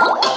What?